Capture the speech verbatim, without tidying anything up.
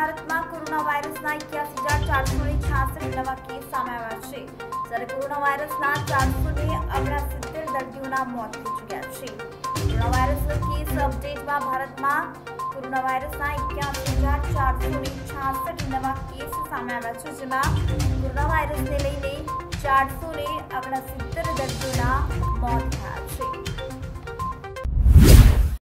भारत में corona virus चार सौ छियासठ नवा केस सामे आव्या छे જ્યારે कोरोना वायरस चार सौ सत्तावन दर्दीओना मौत थई चुक्या छे। कोरोना वायरस केस अपडेट में भारत में कोरोना वायरस इक्यावन हज़ार चार सौ छियासठ नवा केस सामे आव्या छे जेमां कोरोना वायरस ने लईने चार सौ अड़सठ दर्दीओना मौत थया छे।